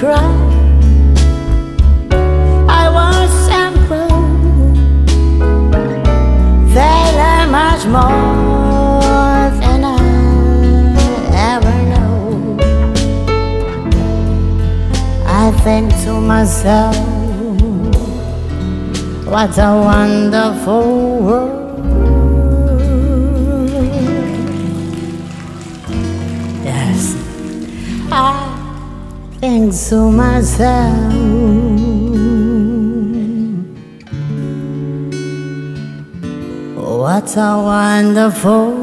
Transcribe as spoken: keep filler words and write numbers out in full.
cry. I was and proved that I'm much more than I ever know. I think to myself, what a wonderful world. Think to myself, what a wonderful